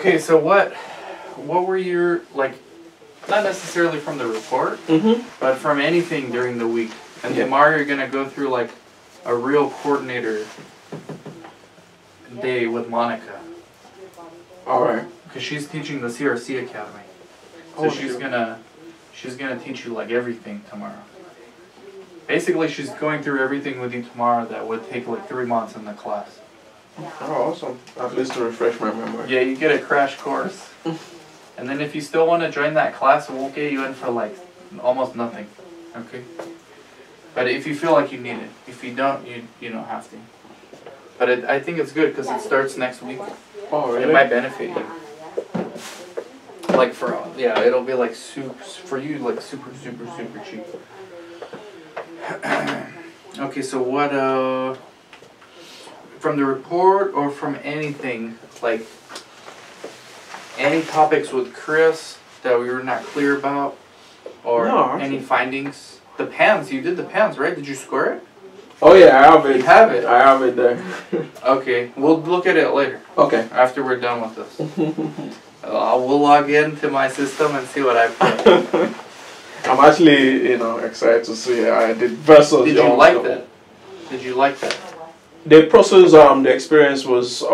Okay, so what were your, like, not necessarily from the report, but from anything during the week? And tomorrow you're going to go through, like, a real coordinator day with Monica. All right. Because she's teaching the CRC Academy. So she's gonna teach you, like, everything tomorrow. Basically, she's going through everything with you tomorrow that would take, like, 3 months in the class. Oh, awesome. At least to refresh my memory. Yeah, you get a crash course. And then if you still want to join that class, we'll get you in for, like, almost nothing. Okay? But if you feel like you need it. If you don't, you don't have to. But I think it's good because it starts next week. Oh, really? It might benefit you. Like, it'll be, like, for you, like, super, super, super cheap. Okay, so what, from the report or from anything, like, any topics with Chris that we were not clear about, or any findings? The PANS, you did the PANS, right? Did you score it? Oh yeah, I have it. You have it? I have it there. Okay, we'll look at it later. Okay. After we're done with this. We'll log into my system and see what I put. I'm actually, excited to see how I did versus. Did you like that? Did you like that? The process, the experience was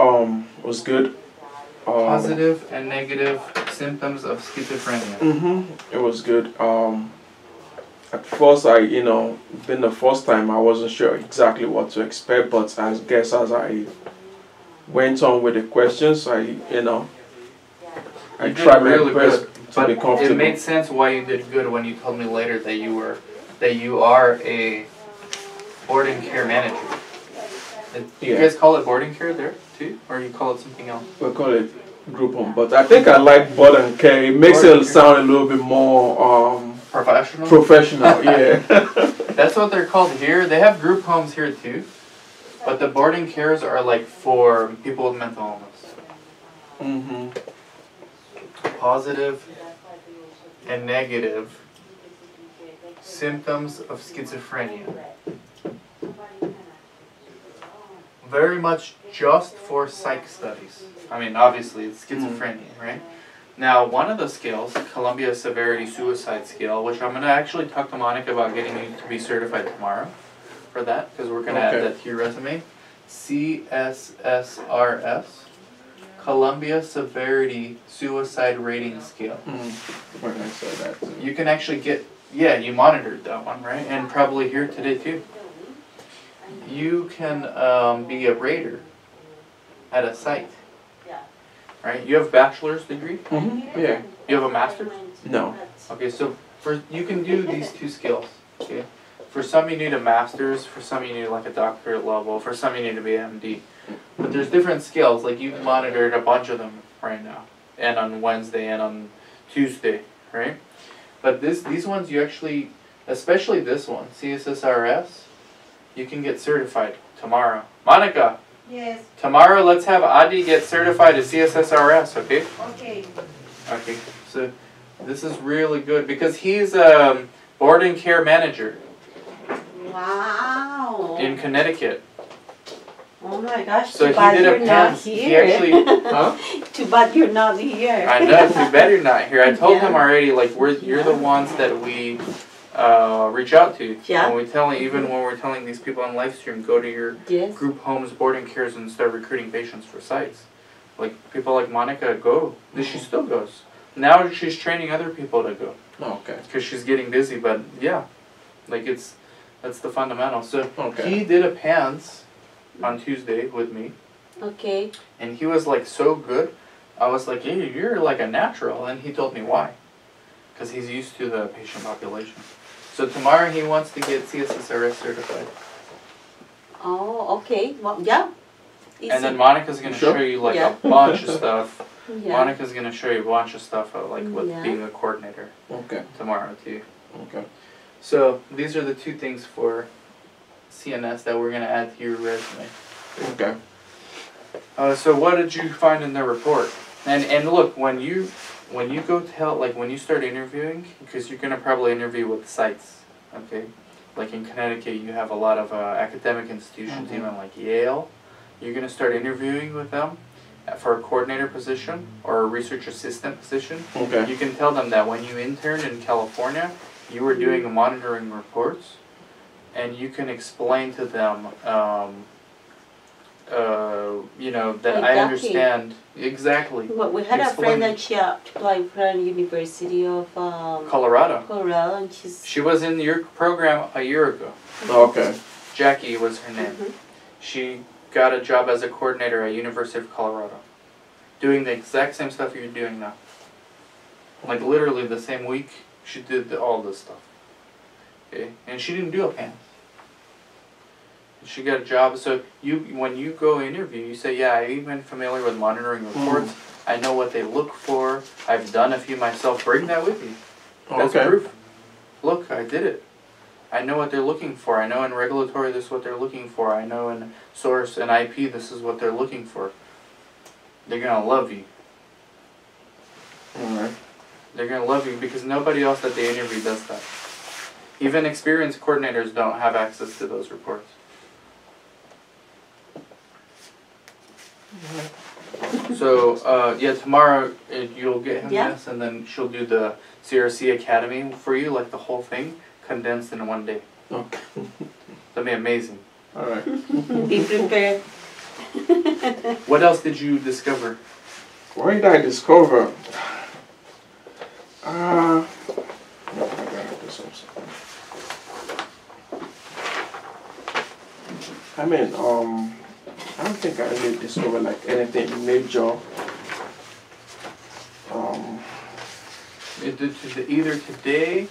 good. Positive and negative symptoms of schizophrenia. It was good. At first, been the first time, I wasn't sure exactly what to expect, but I guess as I went on with the questions, I tried my best to be comfortable. It made sense why you did good when you told me later that you are a boarding care manager. You guys call it boarding care there too, or you call it something else? We call it group home, but I think I like boarding care. It makes it sound a little bit more professional. Professional, yeah. That's what they're called here. They have group homes here too, but the boarding cares are like for people with mental illness. Positive and negative symptoms of schizophrenia. Very much just for psych studies. I mean, obviously, it's schizophrenia, right? Now, one of the scales, Columbia Severity Suicide Scale, which I'm going to actually talk to Monica about getting you to be certified tomorrow for that, because we're going to add that to your resume. CSSRS. Columbia Severity Suicide Rating Scale. You can actually get, you monitored that one, right? And probably here today too. You can be a rater at a site, right? You have a bachelor's degree? Yeah. You have a master's? No. Okay, so you can do these two skills, okay? For some you need a master's, for some you need like a doctorate level, for some you need to be an MD. But there's different scales, like you've monitored a bunch of them right now, and on Wednesday and on Tuesday, right? But these ones you actually, especially this one, CSSRS, you can get certified tomorrow. Monica! Yes? Tomorrow let's have Adi get certified as CSSRS, okay? Okay. Okay, so this is really good because he's a board and care manager. Wow. In Connecticut. Oh my gosh, so too bad you're not here. He actually, Too bad you're not here. I know, too bad you're not here. I told him already, like, you're the ones that we reach out to. Yeah. When we tell, even when we're telling these people on live stream, go to your group homes, boarding cares, and start recruiting patients for sites. Like, people like Monica go. She still goes. Now she's training other people to go. Oh, okay. Because she's getting busy, but yeah. Like, that's the fundamental. So he did a PANS on Tuesday with me. Okay. And he was like so good. I was like, hey, you're like a natural. And he told me why. Because he's used to the patient population. So tomorrow he wants to get CSSRS certified. Oh, okay. Well, yeah. Easy. And then Monica's going to show you like a bunch of stuff. Yeah. Monica's going to show you a bunch of stuff like with being a coordinator. Okay. Tomorrow too. Okay. So these are the two things for CNS that we're going to add to your resume. Okay. So what did you find in the report? And look, when you go tell, like when you start interviewing, because you're going to probably interview with sites, okay? Like in Connecticut, you have a lot of academic institutions, even like Yale. You're going to start interviewing with them. for a coordinator position or a research assistant position, okay, you can tell them that when you interned in California, you were doing monitoring reports, and you can explain to them, you know, that exactly. I understand exactly. Well, we had a friend that she applied from University of Colorado, and she was in your program a year ago. Okay. Jackie was her name. Mm-hmm. She got a job as a coordinator at University of Colorado, doing the exact same stuff you're doing now. Like literally the same week, she did all this stuff. Okay, and she didn't do a PANS. She got a job. So when you go interview, you say, yeah, I've been familiar with monitoring reports. I know what they look for. I've done a few myself. Bring that with you. That's okay. Proof. Look, I did it. I know what they're looking for. I know in regulatory this is what they're looking for. I know in source and IP this is what they're looking for. They're going to love you. Alright. They're going to love you because nobody else that they interview does that. Even experienced coordinators don't have access to those reports. So, yeah, tomorrow you'll get him this, and then she'll do the CRC Academy for you, like the whole thing, condensed in one day. Okay. That'd be amazing. All right. Be prepared. What else did you discover? What did I discover? No, I gotta do something. I mean, I don't think I really discovered like anything major. Either today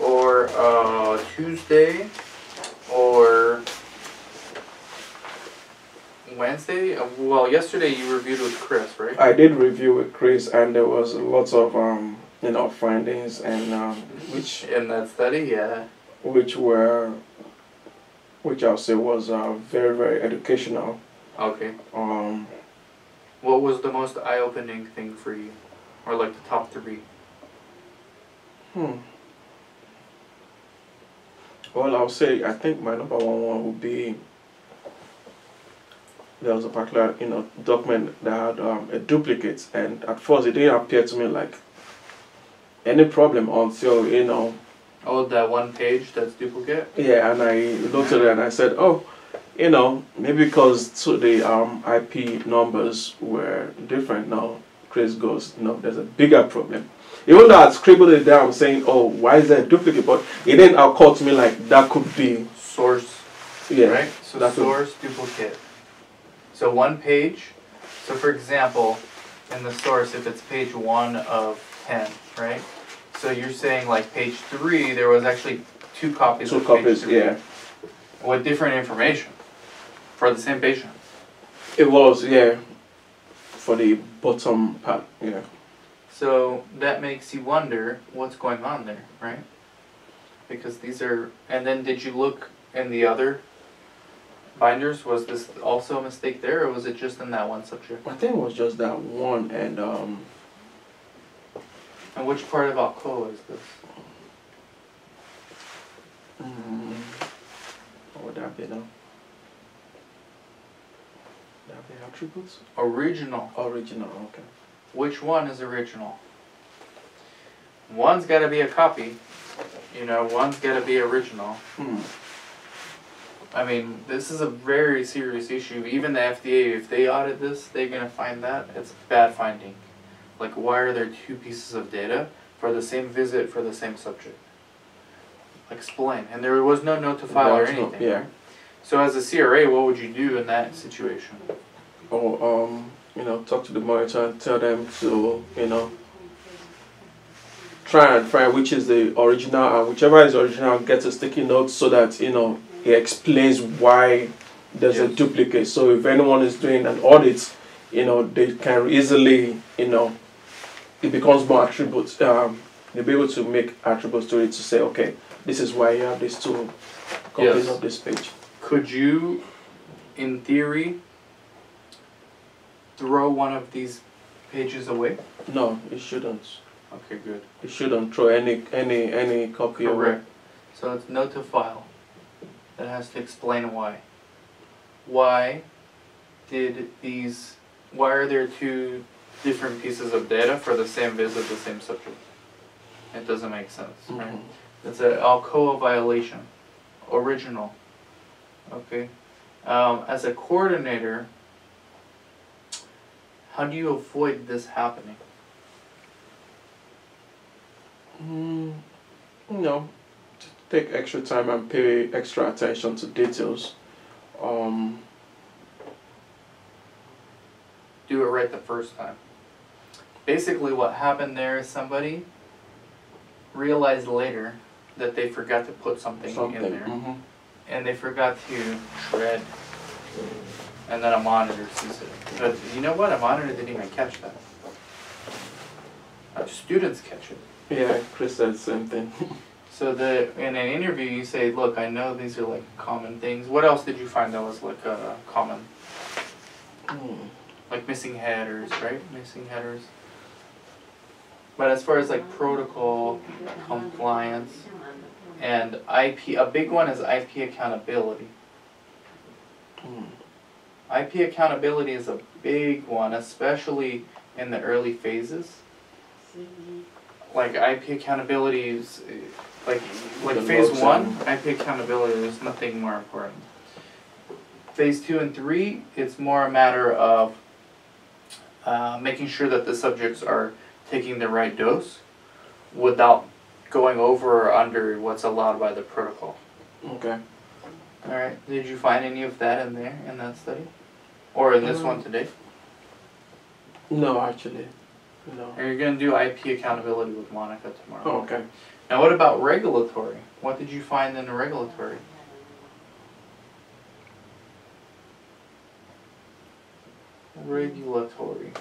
or Tuesday or Wednesday. Well, yesterday you reviewed with Chris, right? I did review with Chris, and there was lots of you know, findings and which in that study, yeah, which I'll say was very, very educational. Okay. What was the most eye-opening thing for you? Or like the top three? Well, I'll say, I think my number one would be, there was a particular, you know, document that had a duplicate, and at first it didn't appear to me like any problem until, you know. Oh, that one page that's duplicate? Yeah, and I looked at it and I said, oh, you know, maybe because the IP numbers were different. Now Chris goes, no, there's a bigger problem. Even though I scribbled it down saying, oh, why is there a duplicate? But it didn't occur to me like that could be source. Yeah. Right? So that source duplicate. So one page. So for example, in the source, if it's page 1 of 10, right? So you're saying like page 3, there was actually two copies of page 3. Yeah. With different information for the same patient. It was, yeah, for the bottom part, yeah. So that makes you wonder what's going on there, right? Because these are, and then did you look in the other binders? Was this also a mistake there, or was it just in that one subject? I think it was just that one, and which part of Alcoa is this? Would that be now? That be attributes? Original. Original, okay. Which one is original? One's gotta be a copy. You know, one's gotta be original. I mean, this is a very serious issue. Even the FDA, if they audit this, they're gonna find that. It's a bad finding. Like, why are there two pieces of data for the same visit for the same subject? Explain. And there was no note to file or anything. Yeah. So as a CRA, what would you do in that situation? Oh, you know, talk to the monitor and tell them to, you know, try and find which is the original, and whichever is original gets a sticky note so that, you know, he explains why there's a duplicate. So if anyone is doing an audit, you know, they can easily, you know, it becomes more attributes. They'll be able to make attributes to it to say, okay, this is why you have these two copies of this page. Could you, in theory, throw one of these pages away? No, it shouldn't. Okay, good. It shouldn't throw any copy away. So it's note to file. That has to explain why. Why did these why are there two different pieces of data for the same visit, the same subject? It doesn't make sense, right? It's an Alcoa violation, original, okay? As a coordinator, how do you avoid this happening? You know, take extra time and pay extra attention to details. Do it right the first time. Basically what happened there is somebody realized later that they forgot to put something in there. And they forgot to shred, and then a monitor sees it. But you know what? A monitor didn't even catch that. Our students catch it. Yeah, Chris said the same thing. So in an interview you say, look, I know these are like common things. What else did you find that was like common? Like missing headers, right? Missing headers. But as far as like protocol, compliance, and IP, a big one is IP accountability. IP accountability is a big one, especially in the early phases. Like IP accountability is, like phase one, IP accountability is nothing more important. Phase 2 and 3, it's more a matter of making sure that the subjects are taking the right dose without going over or under what's allowed by the protocol. Okay. All right. Did you find any of that in there, in that study? Or in this one today? No, actually. No. And you're going to do IP accountability with Monica tomorrow. Oh, okay. Now what about regulatory? What did you find in the regulatory? Regulatory.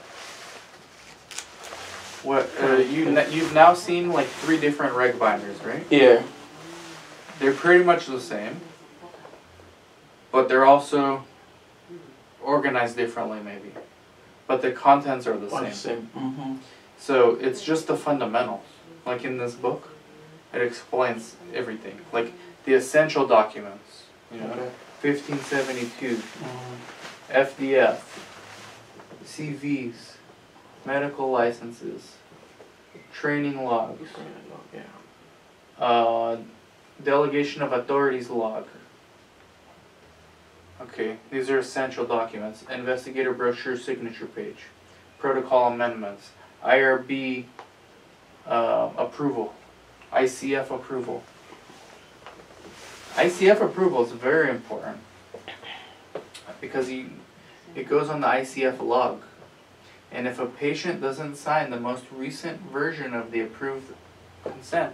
What you've now seen like 3 different reg binders, right? Yeah. They're pretty much the same, but they're also organized differently, maybe. But the contents are the same. So it's just the fundamentals. Like in this book, it explains everything, like the essential documents. You know, 1572, FDF, CVs. Medical licenses, training logs, delegation of authorities log. Okay, these are essential documents. Investigator brochure signature page, protocol amendments, IRB approval, ICF approval. ICF approval is very important because it goes on the ICF log. And if a patient doesn't sign the most recent version of the approved consent,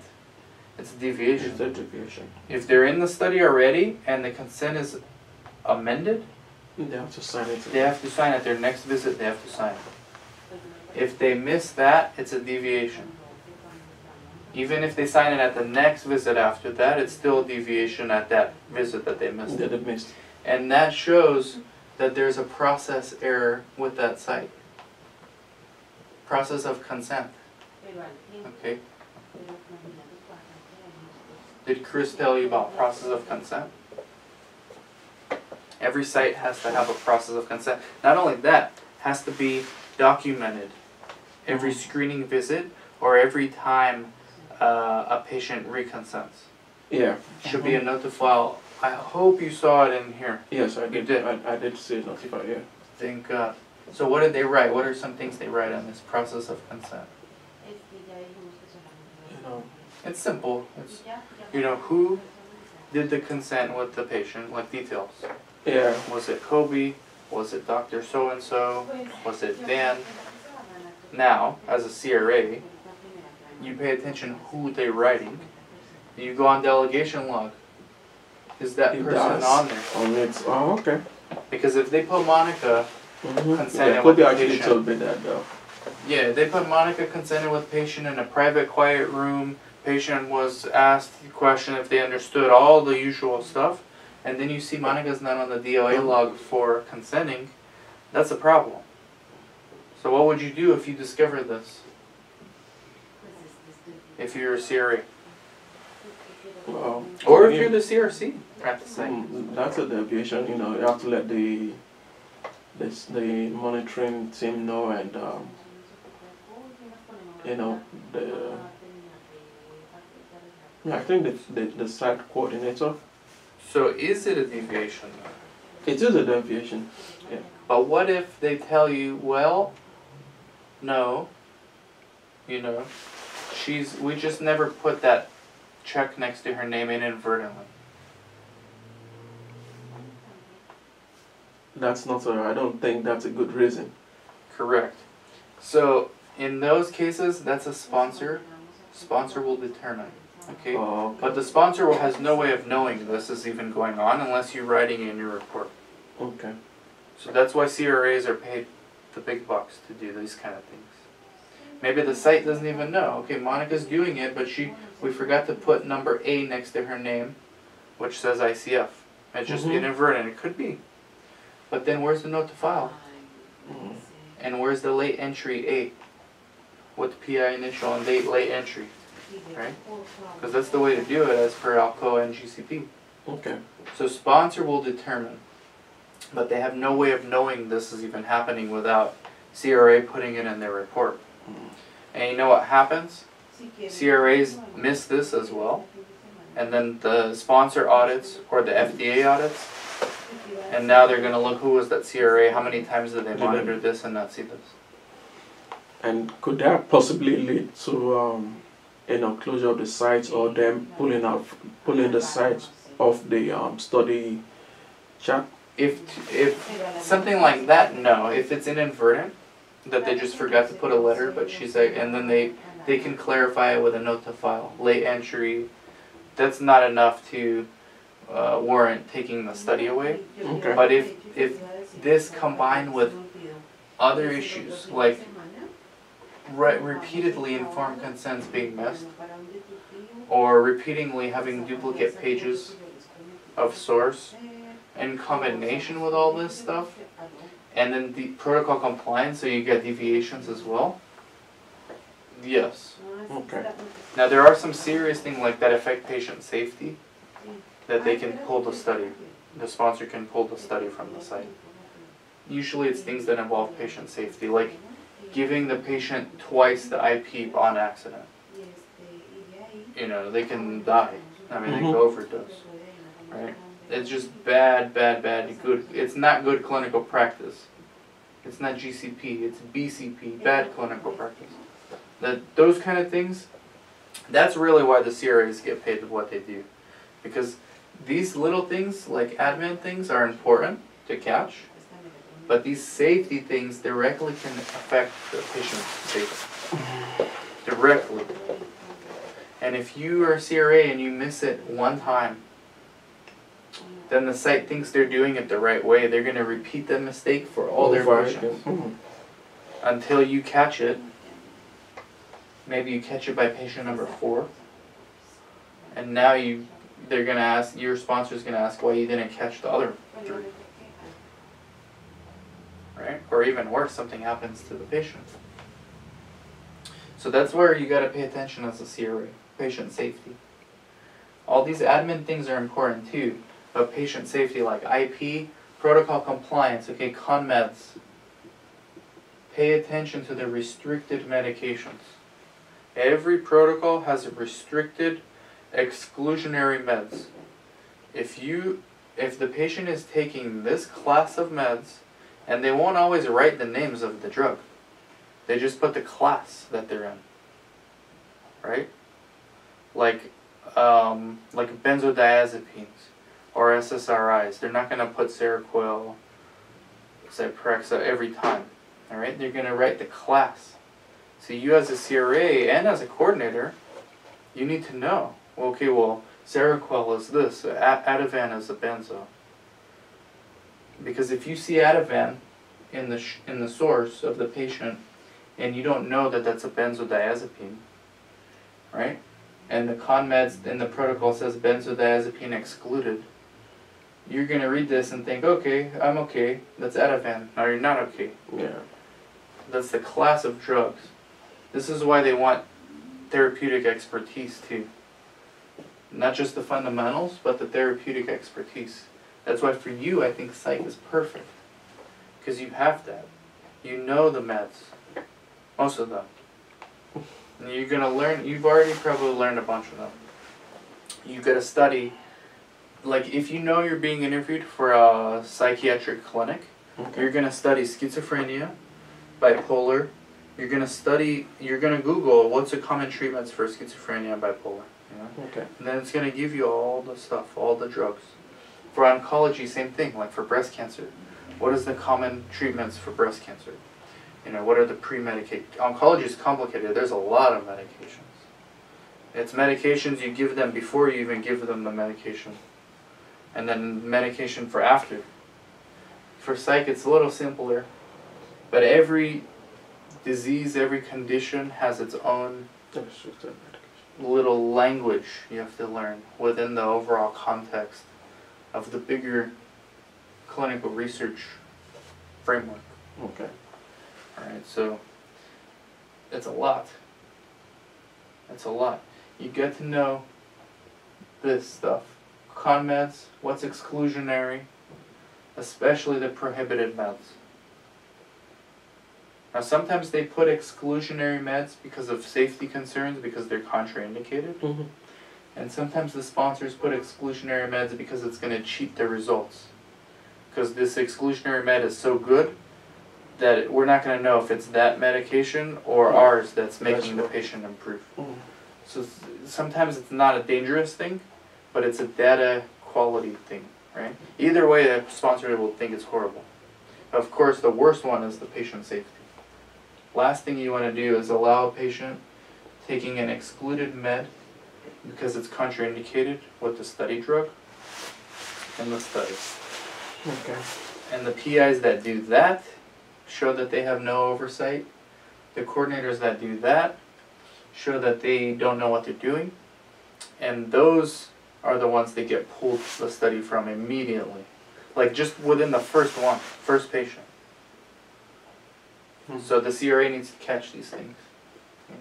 it's a deviation. It's a deviation. If they're in the study already and the consent is amended, they have to sign it. They have to sign at their next visit. They have to sign it. If they miss that, it's a deviation. Even if they sign it at the next visit after that, it's still a deviation at that visit that they missed. That they missed. And that shows that there's a process error with that site. Process of consent. Okay. Did Chris tell you about process of consent? Every site has to have a process of consent. Not only that, has to be documented. Every screening visit or every time a patient reconsents. Yeah. Should be a note to file. I hope you saw it in here. Yes, I did. I did see it notified, yeah. Thank God. So what did they write? What are some things they write on this process of consent? It's simple. It's, you know, who did the consent with the patient, like details. Yeah. Was it Kobe? Was it Dr. So-and-so? Was it Dan? Now, as a CRA, you pay attention who they're writing. You go on delegation log. Is that person on there? Oh, okay. Because if they put Monica... Consented with patient. That, though. Yeah, they put Monica consented with patient in a private, quiet room. Patient was asked the question if they understood, all the usual stuff, and then you see Monica's not on the DOA log for consenting. That's a problem. So what would you do if you discovered this? If you're a CRA, or if you're the CRC practicing. That's a deviation. You know, you have to let the this, the monitoring team know, and I think the site coordinator. So is it a deviation? It is a deviation. Yeah. But what if they tell you, well, no, you know, we just never put that check next to her name inadvertently. That's not a, I don't think that's a good reason. Correct. So in those cases, that's a sponsor. Sponsor will determine. Okay? Oh, okay. But the sponsor has no way of knowing this is even going on unless you're writing in your report. Okay. So that's why CRAs are paid the big bucks to do these kind of things. Maybe the site doesn't even know. Okay, Monica's doing it, but we forgot to put number A next to her name, which says ICF. It's just inadvertent. It could be. But then where's the note to file? Mm. And where's the late entry 8? With PI initial and date late entry, right? Because that's the way to do it as per Alcoa and GCP. Okay. So sponsor will determine, but they have no way of knowing this is even happening without CRA putting it in their report. Mm. And you know what happens? CRAs miss this as well. And then the sponsor audits or the FDA audits, and now they're going to look who was that CRA, how many times did they monitor this and not see this. And could that possibly lead to closure of the sites or them pulling the sites off the study chart? If something like that, no. If it's inadvertent, that they just forgot to put a letter, but she's like, and then they can clarify it with a note to file, late entry. That's not enough to warrant taking the study away. Okay. But if this combined with other issues like repeatedly informed consents being missed, or repeatedly having duplicate pages of source, in combination with all this stuff, and then the protocol compliance, so you get deviations as well. Yes. Okay. Now there are some serious things like that affect patient safety, that they can pull the study, the sponsor can pull the study from the site. Usually it's things that involve patient safety, like giving the patient twice the IP on accident. You know, they can die. I mean, they go overdose, right? It's just bad, bad, bad. Good. It's not good clinical practice. It's not GCP. It's BCP. Bad clinical practice. Those kind of things. That's really why the CRAs get paid for what they do, because these little things, like admin things, are important to catch. But these safety things directly can affect the patient's safety. Directly. And if you are a CRA and you miss it one time, then the site thinks they're doing it the right way. They're going to repeat that mistake for all their patients. Until you catch it. Maybe you catch it by patient number 4. And now they're going to ask, your sponsor's going to ask why you didn't catch the other 3. Right? Or even worse, something happens to the patient. So that's where you got to pay attention as a CRA, patient safety. All these admin things are important too, but patient safety, like IP, protocol compliance, okay, conmeds. Pay attention to the restricted medications. Every protocol has a restricted exclusionary meds. If the patient is taking this class of meds, and they won't always write the names of the drug. They just put the class that they're in, right? Like benzodiazepines or SSRIs. They're not going to put Seroquel, Zyprexa every time, all right? They're going to write the class. So you as a CRA and as a coordinator, you need to know, okay, well, Seroquel is this, Ativan is a benzo. Because if you see Ativan in the source of the patient, and you don't know that that's a benzodiazepine, right? And the conmeds in the protocol says benzodiazepine excluded. You're gonna read this and think, okay, I'm okay. That's Ativan. No, you're not okay. Yeah. That's the class of drugs. This is why they want therapeutic expertise too. Not just the fundamentals, but the therapeutic expertise. That's why for you, I think psych is perfect. because you have that. You know the meds, most of them. And you're going to learn, you've already probably learned a bunch of them. You got to study, like if you know you're being interviewed for a psychiatric clinic, okay, you're going to study schizophrenia, bipolar, you're going to study, you're going to Google what's the common treatments for schizophrenia and bipolar. You know? Okay. And then it's going to give you all the stuff, all the drugs. For oncology, same thing, like for breast cancer. What is the common treatments for breast cancer? You know, what are the pre-medications? Oncology is complicated. There's a lot of medications. It's medications you give them before you even give them the medication. And then medication for after. For psych, it's a little simpler. But every disease, every condition has its own little language you have to learn within the overall context of the bigger clinical research framework. Okay. Alright, so it's a lot. It's a lot. You get to know this stuff. Con meds, what's exclusionary, especially the prohibited meds. Now sometimes they put exclusionary meds because of safety concerns, because they're contraindicated. Mm-hmm. And sometimes the sponsors put exclusionary meds because it's going to cheat their results. Because this exclusionary med is so good that we're not going to know if it's that medication or ours that's making the patient improve. Mm-hmm. So sometimes it's not a dangerous thing, but it's a data quality thing, right? Either way, the sponsor will think it's horrible. Of course, the worst one is the patient safety. Last thing you want to do is allow a patient taking an excluded med because it's contraindicated with the study drug and the studies. Okay. And the PIs that do that show that they have no oversight. The coordinators that do that show that they don't know what they're doing. And those are the ones that get pulled the study from immediately. Like just within the first one, first patient. Mm-hmm. So the CRA needs to catch these things. Okay.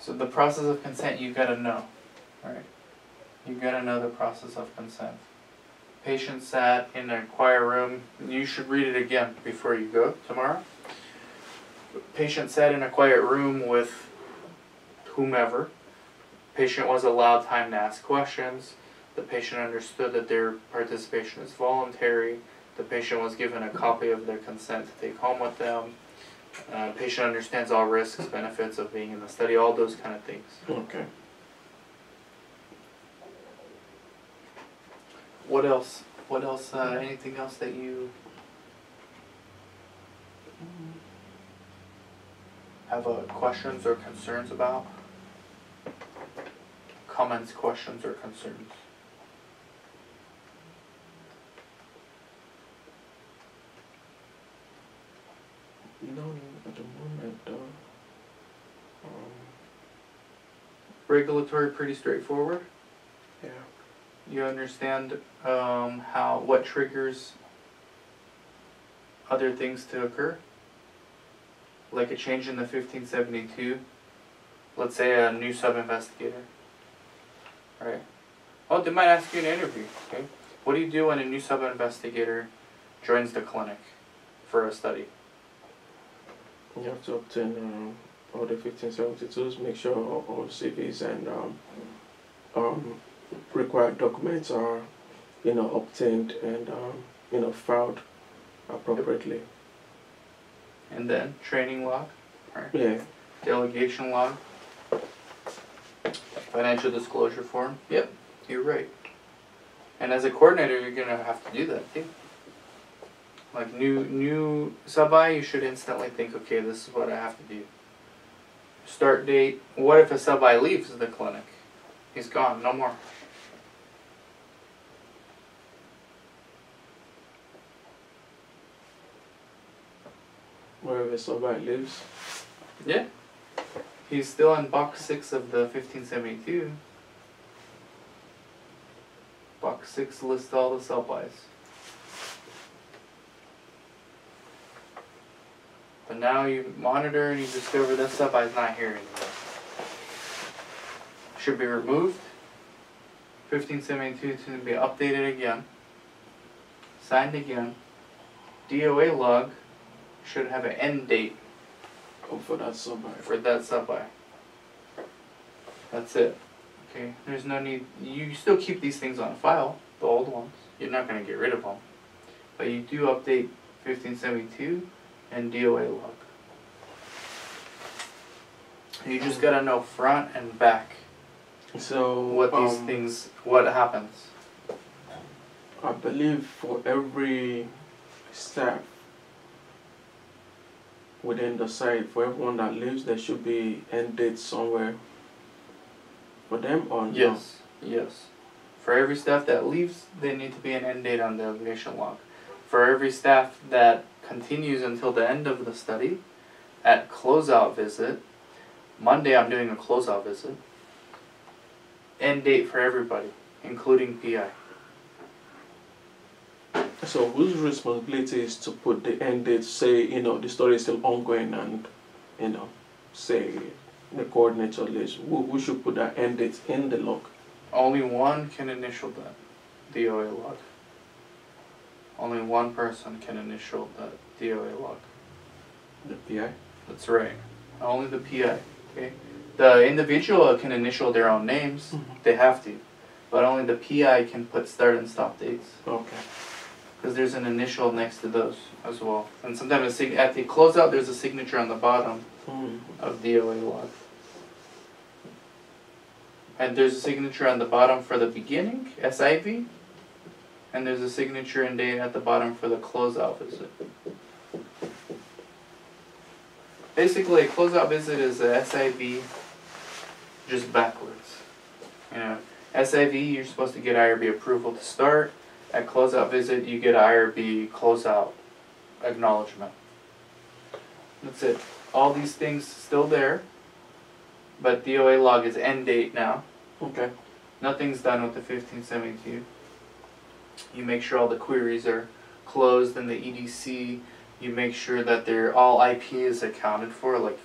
So the process of consent, you gotta know. Right? You gotta know the process of consent. Patient sat in the choir room. You should read it again before you go tomorrow. Patient sat in a quiet room with whomever. Patient was allowed time to ask questions. The patient understood that their participation is voluntary. The patient was given a copy of their consent to take home with them. Patient understands all risks, benefits of being in the study, all those kind of things. Okay. What else? What else? Anything else that you have questions or concerns about? Comments, questions, or concerns? No, at the moment. Regulatory, pretty straightforward. Yeah. You understand how, what triggers other things to occur, like a change in the 1572. Let's say a new sub-investigator, right? Oh, they might ask you in an interview. Okay, what do you do when a new sub-investigator joins the clinic for a study? You have to obtain all the 1572s. Make sure all CVs and required documents are, you know, obtained and you know, filed appropriately. And then training log, right? Yeah. Delegation log, financial disclosure form. Yep, you're right. And as a coordinator, you're gonna have to do that too. Like new sub-I, you should instantly think, okay, this is what I have to do. Start date. What if a sub-I leaves the clinic? He's gone, no more. Wherever somebody lives. Yeah. He's still in box 6 of the 1572. Box 6 lists all the cell buys. But now you monitor and you discover that cell buy is not here anymore. Should be removed. 1572 to be updated again. signed again. DOA log should have an end date. Oh, for that sub-buy. For that sub-buy. That's it. Okay, there's no need. You still keep these things on file, the old ones. You're not going to get rid of them. But you do update 1572 and DOA log. You just got to know front and back. So what these things, what happens? I believe for every staff within the site, for everyone that lives, there should be end date somewhere for them or yes, no? Yes. For every staff that leaves, there need to be an end date on the evaluation log. For every staff that continues until the end of the study, at closeout visit, Monday I'm doing a closeout visit, end date for everybody, including PI. So whose responsibility is to put the end date, say, you know, the story is still ongoing and, you know, say the coordinator list, who should put that end date in the log? Only one can initial that DOA log. Only one person can initial that DOA log. The PI? That's right. Only the PI, okay? The individual can initial their own names, they have to, but only the PI can put start and stop dates. Okay. Because there's an initial next to those as well. And sometimes at the closeout, there's a signature on the bottom of DOA log. And there's a signature on the bottom for the beginning, SIV, and there's a signature and date at the bottom for the closeout visit. Basically, a closeout visit is a SIV just backwards. You know, SIV, you're supposed to get IRB approval to start. At closeout visit, you get IRB closeout acknowledgement. That's it. All these things still there, but DOA log is end date now. Okay. Nothing's done with the 1572. You make sure all the queries are closed in the EDC. You make sure that they're all IP is accounted for, like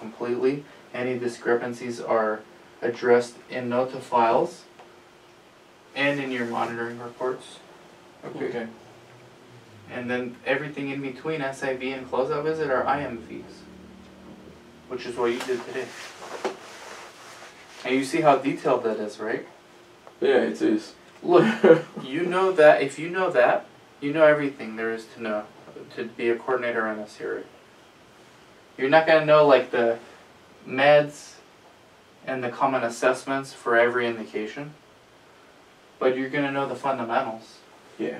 completely. Any discrepancies are addressed in NOTA files. And in your monitoring reports. Okay. Okay. And then everything in between SIV and closeout visit are IMVs, which is what you did today. And you see how detailed that is, right? Yeah, it is. Look, you know that, if you know that, you know everything there is to know to be a coordinator on a CRA. You're not going to know like the meds and the common assessments for every indication. But you're going to know the fundamentals. Yeah.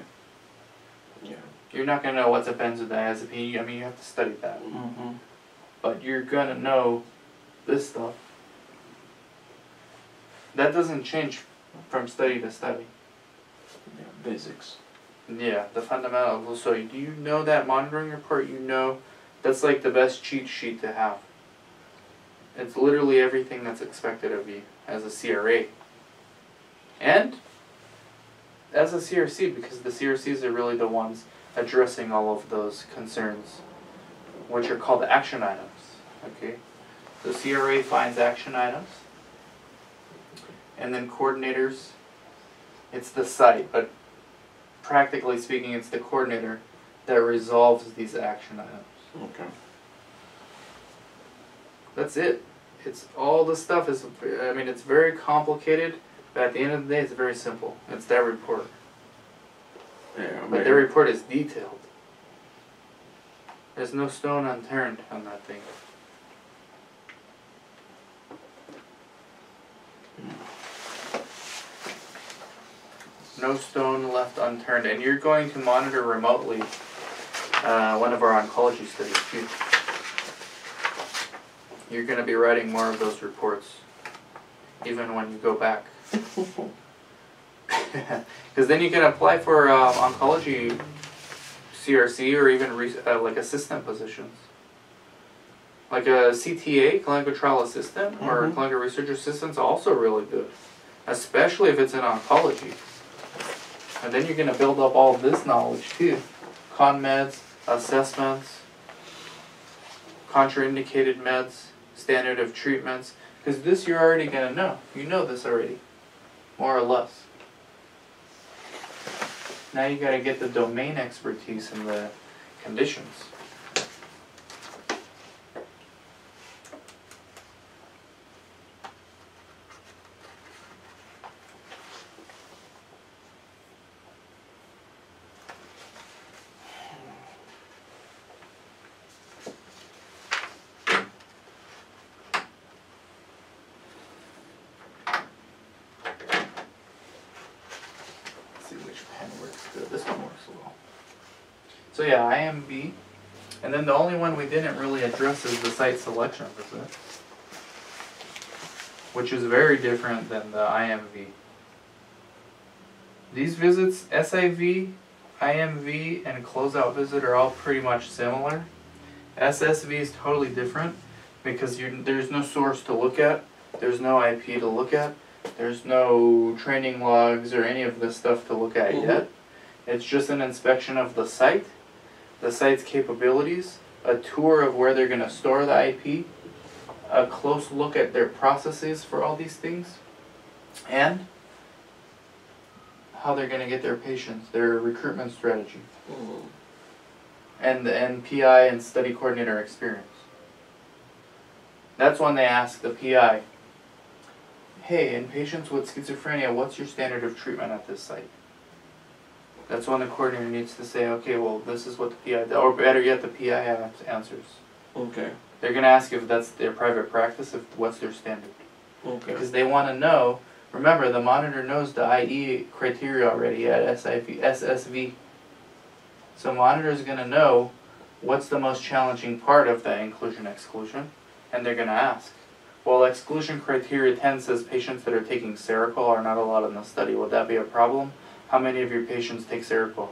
Yeah. You're not going to know what's a benzodiazepine. I mean, you have to study that. Mm-hmm. But you're going to know this stuff. That doesn't change from study to study. Yeah, basics. Yeah, the fundamentals. So do you know that monitoring report? You know, that's like the best cheat sheet to have. It's literally everything that's expected of you as a CRA. And as a CRC, because the CRCs are really the ones addressing all of those concerns, which are called action items. Okay, the CRA finds action items, and then coordinators, it's the site, but practically speaking, it's the coordinator that resolves these action items. Okay. That's it. It's all the stuff is, I mean, it's very complicated. But at the end of the day, it's very simple. It's their report. Yeah, but their report is detailed. There's no stone unturned on that thing. No stone left unturned. And you're going to monitor remotely one of our oncology studies too. You're going to be writing more of those reports, even when you go back. Because then you can apply for oncology CRC or even like assistant positions, like a CTA, clinical trial assistant, or clinical research assistant's also really good, especially if it's in oncology. And then you're going to build up all this knowledge too: con meds, assessments, contraindicated meds, standard of treatments. Because this you're already going to know. You know this already. More or less. Now you got to get the domain expertise in the conditions. So yeah, IMB, and then the only one we didn't really address is the site selection visit, which is very different than the IMV. These visits, SIV, IMV, and closeout visit are all pretty much similar. SSV is totally different because there's no source to look at, there's no IP to look at, there's no training logs or any of this stuff to look at yet. It's just an inspection of the site, the site's capabilities, a tour of where they're going to store the IP, a close look at their processes for all these things, and how they're going to get their patients, their recruitment strategy, and PI and study coordinator experience. That's when they ask the PI, hey, in patients with schizophrenia, what's your standard of treatment at this site? That's when the coordinator needs to say, okay, well, this is what the PI, or better yet, the PI answers. Okay. They're going to ask if that's their private practice, if what's their standard. Okay. Because they want to know, remember, the monitor knows the IE criteria already at SSV. So monitor is going to know what's the most challenging part of the inclusion-exclusion, and they're going to ask. Well, exclusion criteria 10 says patients that are taking Seroquel are not allowed in the study. Would that be a problem? How many of your patients take Seroquel?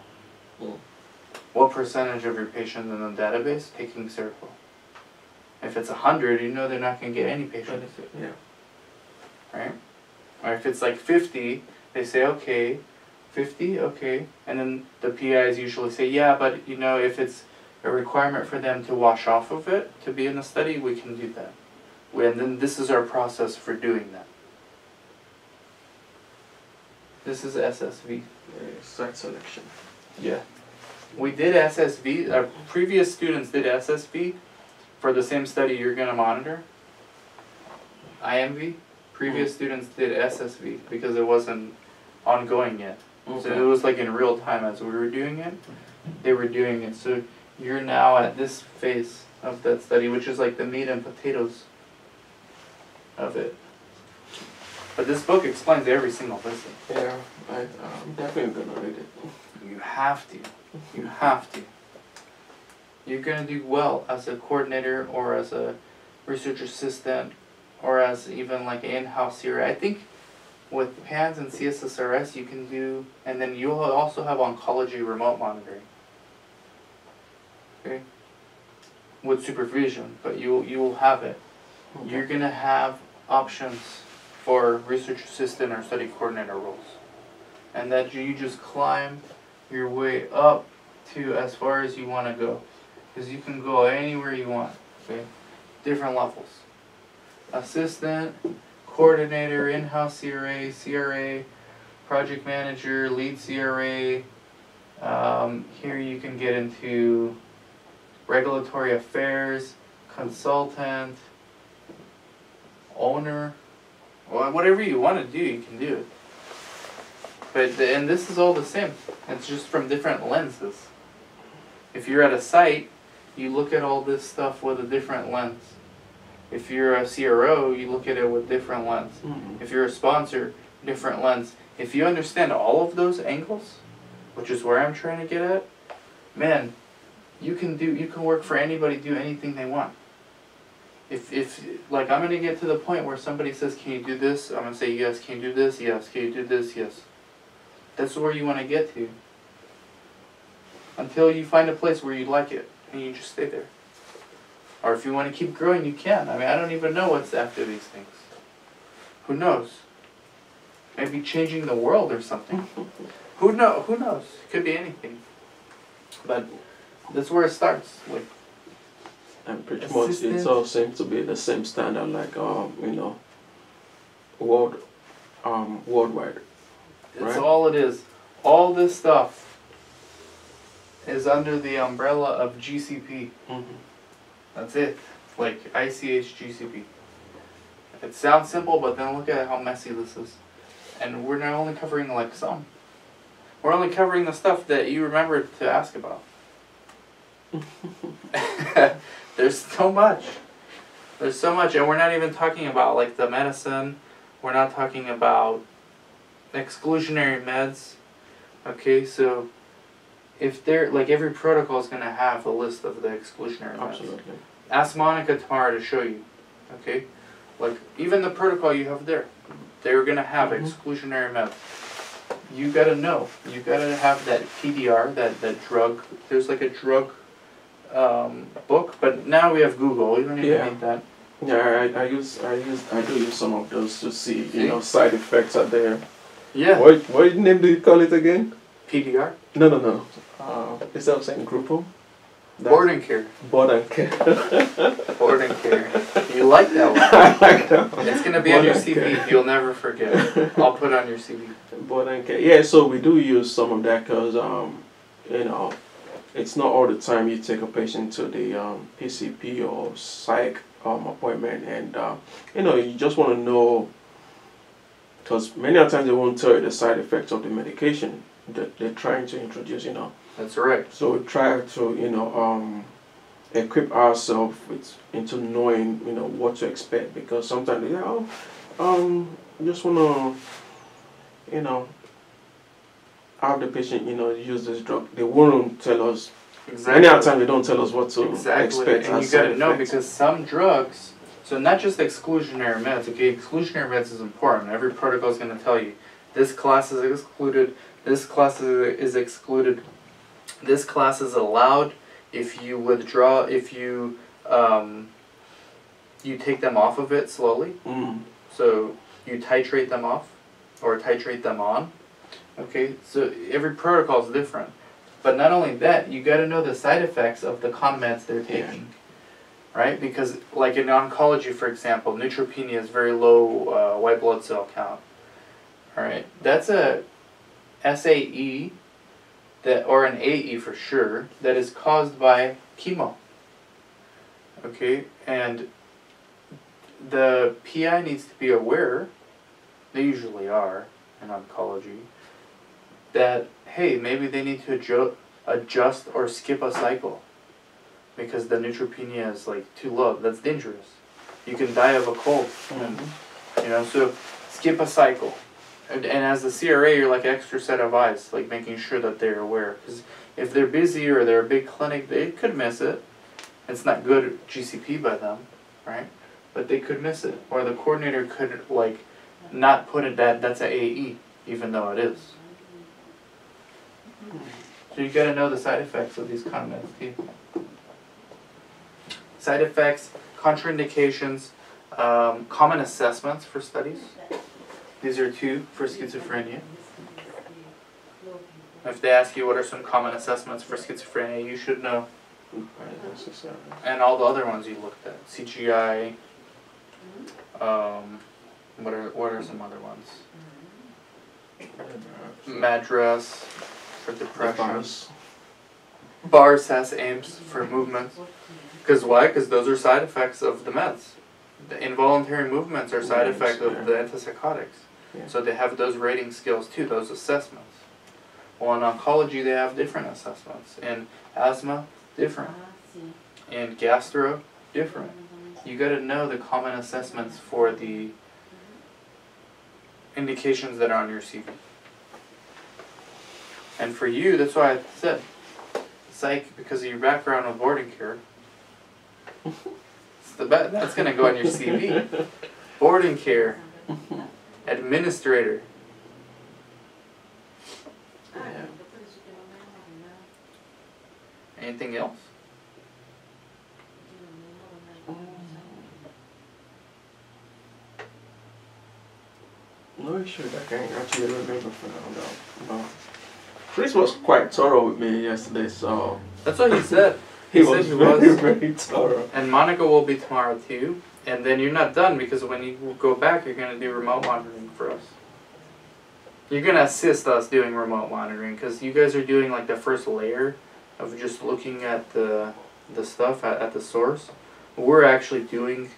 What percentage of your patients in the database taking Seroquel? If it's 100, you know they're not going to get any patients. Yeah. Right? Or if it's like 50, they say, okay, 50, okay. And then the PIs usually say, yeah, but you know, if it's a requirement for them to wash off of it to be in the study, we can do that. And then this is our process for doing that. This is SSV. Site selection. Yeah. We did SSV. Our previous students did SSV for the same study you're going to monitor. IMV. Previous students did SSV because it wasn't ongoing yet. Okay. So it was like in real time as we were doing it. They were doing it. So you're now at this phase of that study, which is like the meat and potatoes of it. But this book explains every single visit. Yeah, I'm definitely going to read it. You have to. You have to. You're going to do well as a coordinator or as a research assistant or as even like an in-house CRA. I think with PANS and CSSRS you can do, and then you'll also have oncology remote monitoring. Okay? With supervision, but you will have it. Okay. You're going to have options for research assistant or study coordinator roles, and that you just climb your way up to as far as you want to go, because you can go anywhere you want. Okay, different levels: assistant, coordinator, in-house CRA, CRA, project manager, lead CRA. Here you can get into regulatory affairs, consultant, owner. Well, whatever you want to do, you can do it. But and this is all the same. It's just from different lenses. If you're at a site, you look at all this stuff with a different lens. If you're a CRO, you look at it with different lens. If you're a sponsor, different lens. If you understand all of those angles, which is where I'm trying to get at, man, you can work for anybody, do anything they want. If like I'm gonna get to the point where somebody says, can you do this? I'm gonna say yes, can you do this? Yes, can you do this? Yes. That's where you wanna get to. Until you find a place where you like it and you just stay there. Or if you wanna keep growing, you can. I mean, I don't even know what's after these things. Who knows? Maybe changing the world or something. Who knows? Could be anything. But that's where it starts. Like, and pretty much it all seems to be the same standard, like you know, worldwide. That's right? All it is. All this stuff is under the umbrella of GCP. Mm-hmm. That's it. Like ICH GCP. It sounds simple, but then look at how messy this is. And we're not only covering like some. We're only covering the stuff that you remembered to ask about. There's so much. There's so much, and we're not even talking about like the medicine. We're not talking about exclusionary meds. Okay, so if they're like every protocol is gonna have a list of the exclusionary meds. Absolutely. Ask Monica tomorrow to show you. Okay, like even the protocol you have there, they're gonna have exclusionary meds. You gotta know. You gotta have that PDR, that drug. There's like a drug book, but now we have Google. You don't even need that. Yeah, I do use some of those to see, you know, side effects are there. Yeah. What name do you call it again? PDR. No. Is that what I'm saying? Grupo. Board and care. Board and care. Board and care. You like that one. I like that one. It's going to be on your CV. You'll never forget. I'll put on your CV. Board and care. Yeah, so we do use some of that because, you know, it's not all the time you take a patient to the PCP or psych appointment. And, you know, you just want to know because many of the times they won't tell you the side effects of the medication that they're trying to introduce, you know. That's right. So we try to, you know, equip ourselves with, into knowing, you know, what to expect, because sometimes, you know, just want to, you know, have the patient, you know, use this drug. They won't tell us. Exactly. Many times they don't tell us what to expect. And you got to know, because some drugs, so not just exclusionary meds, okay, exclusionary meds is important. Every protocol is going to tell you, this class is excluded, this class is excluded. This class is allowed if you withdraw, if you you take them off of it slowly. Mm. So you titrate them off or titrate them on. Okay, so every protocol is different. But not only that, you got to know the side effects of the con meds they're taking. Yeah. Right? Because like in oncology, for example, neutropenia is very low white blood cell count. All right, that's a SAE. That, or an AE for sure, that is caused by chemo. Okay, and the PI needs to be aware, they usually are in oncology, that hey, maybe they need to adjust or skip a cycle because the neutropenia is like too low. That's dangerous. You can die of a cold. Mm-hmm. You know, so skip a cycle. And as the CRA, you're like an extra set of eyes, like making sure that they're aware. Because if they're busy or they're a big clinic, they could miss it. It's not good GCP by them, right? But they could miss it. Or the coordinator could, like, not put it that that's an AE, even though it is. So you got to know the side effects of these comments. Side effects, contraindications, common assessments for studies. These are two for schizophrenia. If they ask you what are some common assessments for schizophrenia, you should know. And all the other ones you looked at. CGI. What are some other ones? MADRS for depression. BARS has aims for movements. Because why? Because those are side effects of the meds. The involuntary movements are side effects of the antipsychotics. Yeah. So they have those rating scales too, those assessments. Well, in oncology, they have different assessments. In asthma, different. In gastro, different. You got to know the common assessments for the indications that are on your CV. And for you, that's why I said psych, because of your background with boarding care. That's going to go on your CV. Boarding care. Administrator. Yeah. Anything else? No issue. I can't actually remember for now, though. No. Chris was quite thorough with me yesterday, so... That's what he said. He was very, very thorough. And Monica will be tomorrow too. And then you're not done, because when you go back, you're going to do remote monitoring for us. You're going to assist us doing remote monitoring, because you guys are doing like the first layer of just looking at the stuff at the source. We're actually doing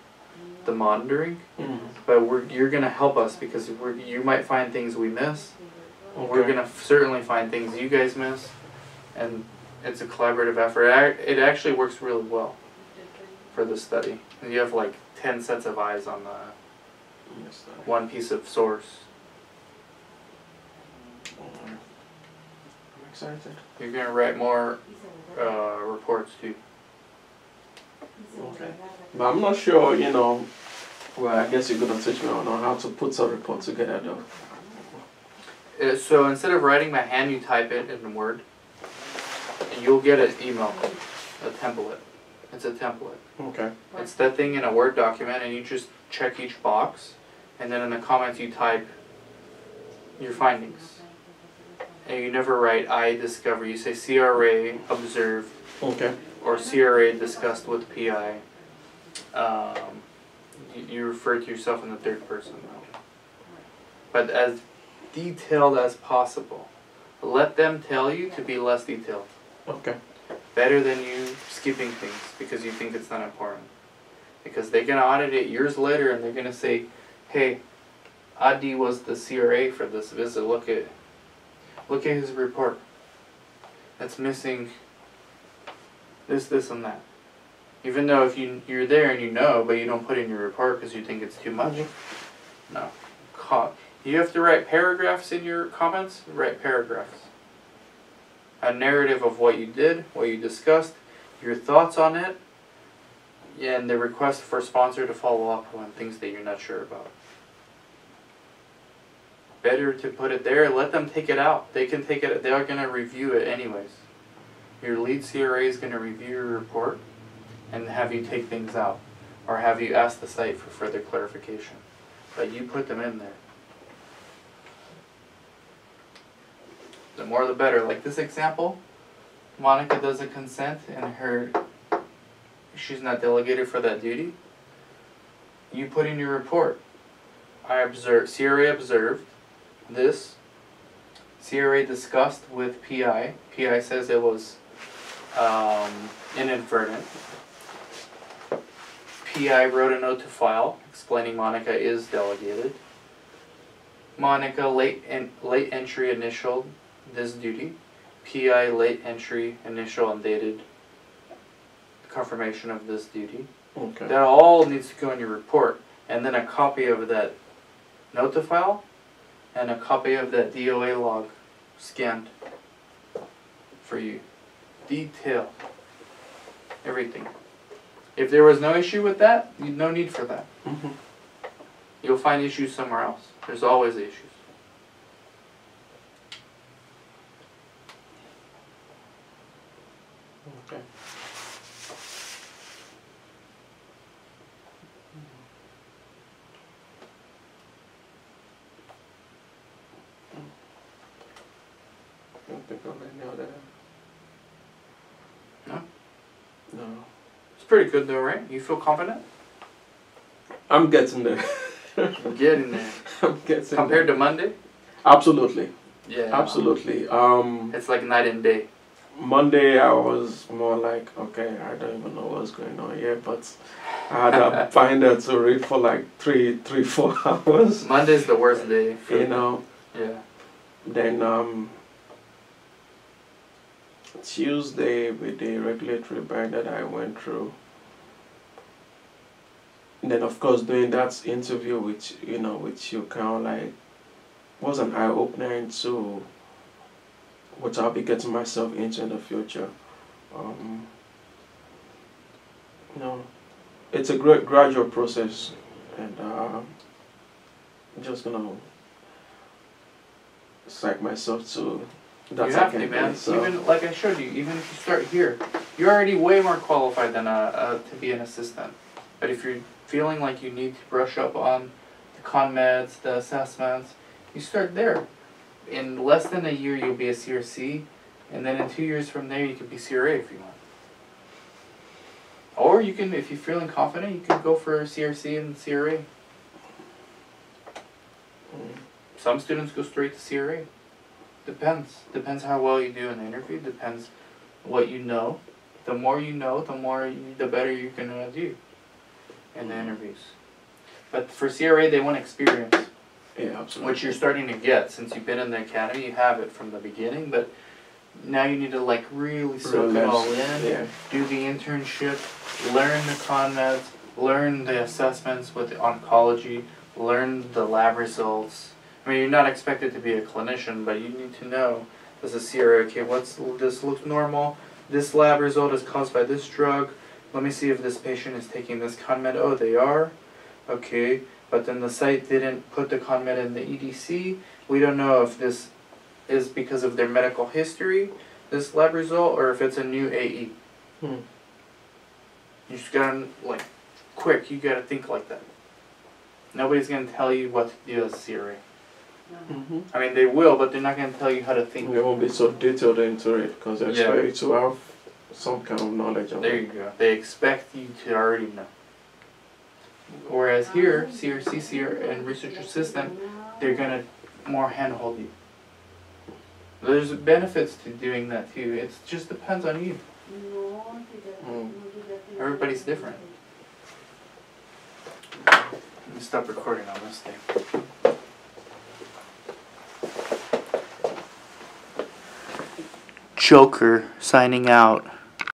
the monitoring, but you're gonna help us because you might find things we miss. Okay. We're gonna certainly find things you guys miss, and it's a collaborative effort. It actually works really well for the study. And you have like 10 sets of eyes on the one piece of source. I'm excited. You're gonna write more reports too. Okay, but I'm not sure, you know, well, I guess you're going to teach me on how to put a report together though. So instead of writing by hand, you type it in Word, and you'll get an email, a template. It's a template. Okay. It's that thing in a Word document, and you just check each box, and then in the comments you type your findings. And you never write, I discover, you say CRA observed. Okay. Or CRA discussed with PI. You refer to yourself in the third person, but as detailed as possible. Let them tell you to be less detailed. Okay. Better than you skipping things because you think it's not important. Because they're gonna audit it years later and they're gonna say, "Hey, Adi was the CRA for this visit. Look at his report. That's missing." This, and that. Even though if you're there and you know, but you don't put in your report because you think it's too much. No. You have to write paragraphs in your comments. Write paragraphs. A narrative of what you did, what you discussed, your thoughts on it, and the request for a sponsor to follow up on things that you're not sure about. Better to put it there. Let them take it out. They can take it. They are going to review it anyways. Your lead CRA is going to review your report and have you take things out or have you ask the site for further clarification. But you put them in there. The more the better. Like this example, Monica doesn't consent and she's not delegated for that duty. You put in your report. CRA observed this. CRA discussed with PI. PI says it was inadvertent. PI wrote a note to file explaining Monica is delegated. Monica late entry initialed this duty. PI late entry initial and dated confirmation of this duty. Okay. That all needs to go in your report, and then a copy of that note to file and a copy of that DOA log scanned for you. Detail. Everything. If there was no issue with that, no need for that. Mm-hmm. You'll find issues somewhere else. There's always issues. Okay. No. It's pretty good though, right? You feel confident? I'm getting there. I'm getting there. I'm getting compared there. To Monday? Absolutely. Yeah. Absolutely. It's like night and day. Monday I was more like, okay, I don't even know what's going on here, but I had a binder to read for like three, 4 hours. Monday's the worst day. For you know. Yeah. Then Tuesday with the regulatory bind that I went through, and then of course doing that interview which you know with you kind of like was an eye-opener into what I'll be getting myself into in the future. You know, it's a great gradual process, and I'm just gonna psych myself to. That's you have to, man. So. Even like I showed you, even if you start here, you're already way more qualified than to be an assistant. But if you're feeling like you need to brush up on the con meds, the assessments, you start there. In less than a year, you'll be a CRC, and then in 2 years from there, you could be CRA if you want. Or you can, if you're feeling confident, you could go for a CRC and CRA. Some students go straight to CRA. Depends how well you do in the interview, depends what you know. The more you know, the better you can do in the interviews. But for CRA, they want experience. Yeah, absolutely. Which you're starting to get since you've been in the academy. You have it from the beginning, but now you need to like really soak it all in. Yeah. Do the internship, learn the con meds, learn the assessments with the oncology, learn the lab results. I mean, you're not expected to be a clinician, but you need to know as a CRA, okay, what's this looks normal. This lab result is caused by this drug. Let me see if this patient is taking this con med. Oh, they are. Okay, but then the site didn't put the con med in the EDC. We don't know if this is because of their medical history, this lab result, or if it's a new AE. You just gotta, like, quick, you gotta think like that. Nobody's gonna tell you what to do as a CRA. I mean, they will, but they're not gonna tell you how to think. They won't be so detailed into it, because they expect you to have some kind of knowledge of it. There you go. They expect you to already know. Whereas here, CRC and research assistant, they're gonna more handhold you. There's benefits to doing that too. It just depends on you. Everybody's different. Let me stop recording on this thing. Joker signing out.